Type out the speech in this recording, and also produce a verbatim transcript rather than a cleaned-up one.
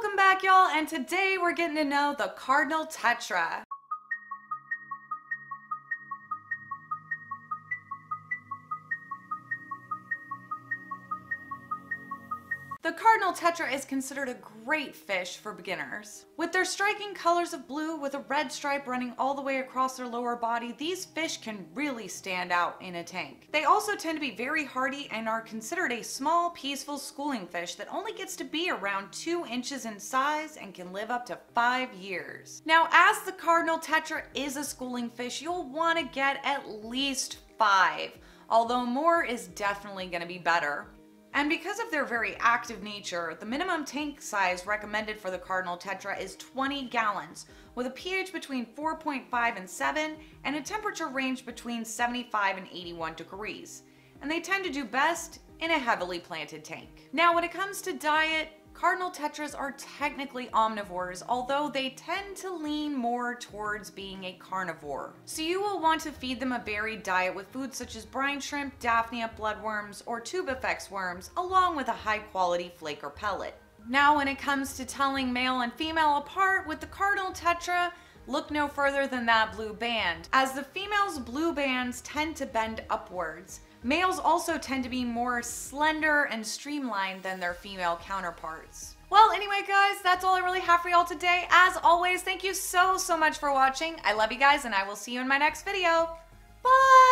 Welcome back, y'all, and today we're getting to know the Cardinal Tetra. The Cardinal Tetra is considered a great fish for beginners. With their striking colors of blue with a red stripe running all the way across their lower body, these fish can really stand out in a tank. They also tend to be very hardy and are considered a small, peaceful schooling fish that only gets to be around two inches in size and can live up to five years. Now, as the Cardinal Tetra is a schooling fish, you'll want to get at least five, although more is definitely going to be better. And because of their very active nature, the minimum tank size recommended for the Cardinal Tetra is twenty gallons, with a pH between four point five and seven and a temperature range between seventy-five and eighty-one degrees. And they tend to do best in a heavily planted tank. Now, when it comes to diet, Cardinal Tetras are technically omnivores, although they tend to lean more towards being a carnivore. So you will want to feed them a varied diet with foods such as brine shrimp, Daphnia bloodworms, or tubifex worms, along with a high-quality flake or pellet. Now, when it comes to telling male and female apart with the Cardinal Tetra, look no further than that blue band, as the female's blue bands tend to bend upwards. Males also tend to be more slender and streamlined than their female counterparts. Well, anyway, guys, that's all I really have for y'all today. As always, thank you so, so much for watching. I love you guys, and I will see you in my next video. Bye!